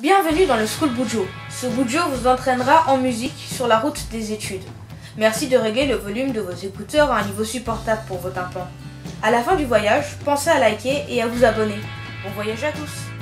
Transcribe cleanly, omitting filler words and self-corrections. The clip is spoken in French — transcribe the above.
Bienvenue dans le School Bujo. Ce Bujo vous entraînera en musique sur la route des études. Merci de régler le volume de vos écouteurs à un niveau supportable pour vos tympans. À la fin du voyage, pensez à liker et à vous abonner. Bon voyage à tous!